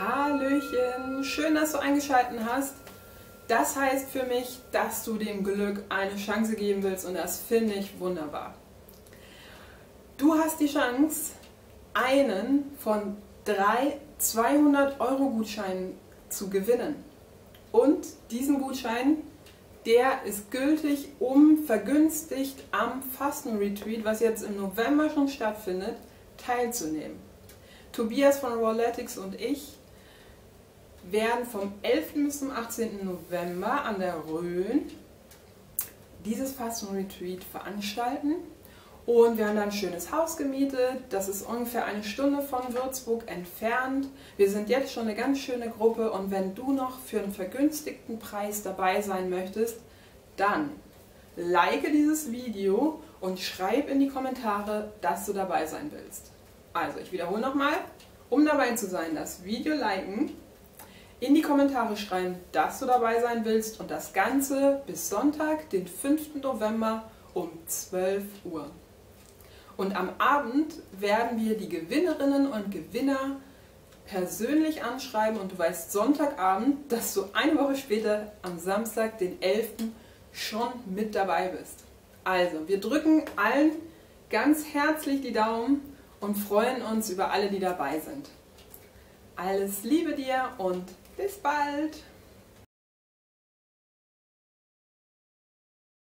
Hallöchen, schön, dass du eingeschaltet hast. Das heißt für mich, dass du dem Glück eine Chance geben willst und das finde ich wunderbar. Du hast die Chance, einen von 3 200-Euro-Gutscheinen zu gewinnen. Und diesen Gutschein, der ist gültig, um vergünstigt am Fastenretreat, was jetzt im November schon stattfindet, teilzunehmen. Tobias von Roletics und ich werden vom 11. bis zum 18. November an der Rhön dieses Fastenretreat veranstalten und wir haben da ein schönes Haus gemietet, das ist ungefähr eine Stunde von Würzburg entfernt. Wir sind jetzt schon eine ganz schöne Gruppe und wenn du noch für einen vergünstigten Preis dabei sein möchtest, dann like dieses Video und schreib in die Kommentare, dass du dabei sein willst. Also, ich wiederhole nochmal, um dabei zu sein, das Video liken, in die Kommentare schreiben, dass du dabei sein willst und das Ganze bis Sonntag, den 5. November um 12 Uhr. Und am Abend werden wir die Gewinnerinnen und Gewinner persönlich anschreiben und du weißt Sonntagabend, dass du eine Woche später am Samstag, den 11. schon mit dabei bist. Also, wir drücken allen ganz herzlich die Daumen und freuen uns über alle, die dabei sind. Alles Liebe dir und bis bald!